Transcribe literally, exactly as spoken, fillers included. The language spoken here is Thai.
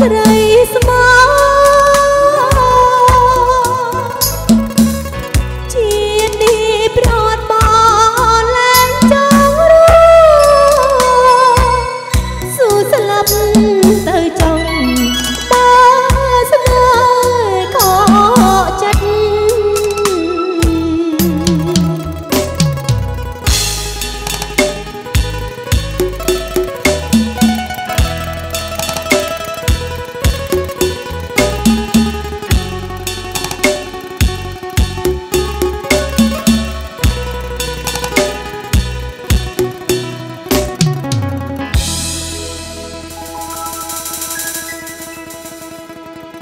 ใคร